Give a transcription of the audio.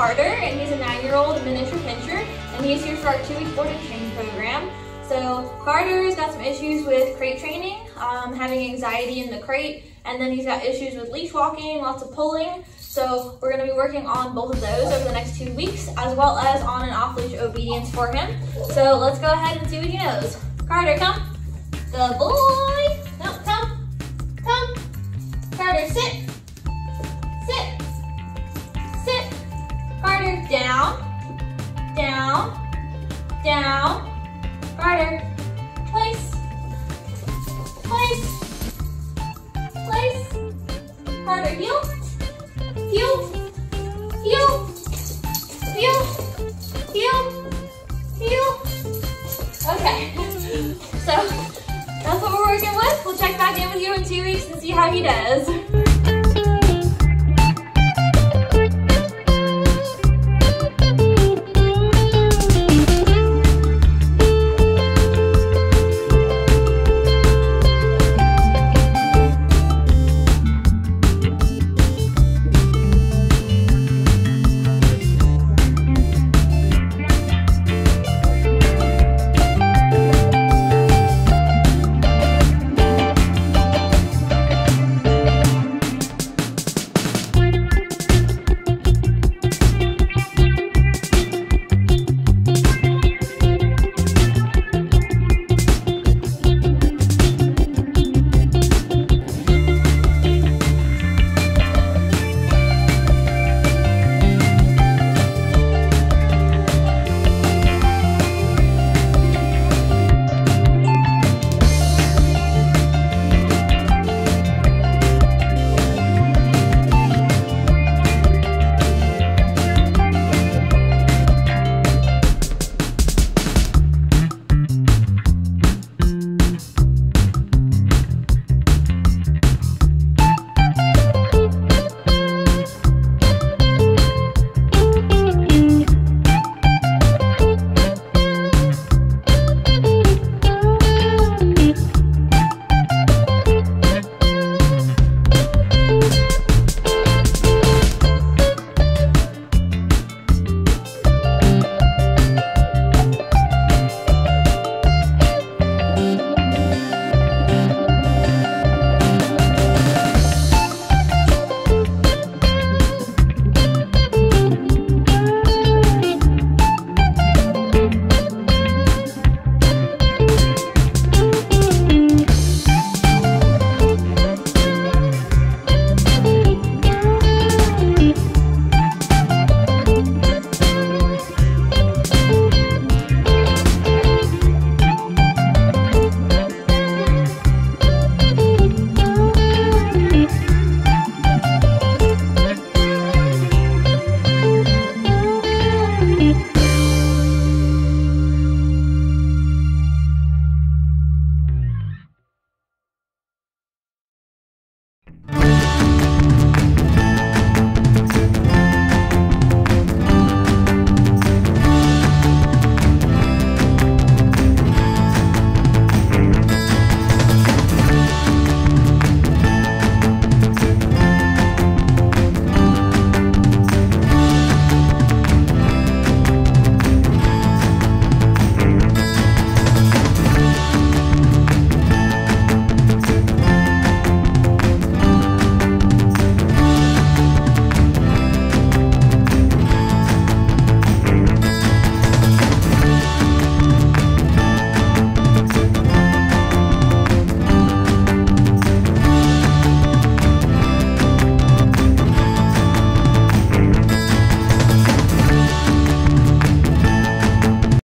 Carter, and he's a 9-year-old miniature pincher, and he's here for our 2-week board exchange program. So Carter's got some issues with crate training, having anxiety in the crate, and then he's got issues with leash walking, lots of pulling. So we're going to be working on both of those over the next 2 weeks, as well as on an off-leash obedience for him. So let's go ahead and see what he knows. Carter, come. Good boy. No, come. Come. Carter, sit. Sit. Sit. Carter, down. Down. Down. Carter, place, place, place. Carter, heel, heel, heel, heel, heel, heel. Okay, so that's what we're working with. We'll check back in with you in 2 weeks and see how he does.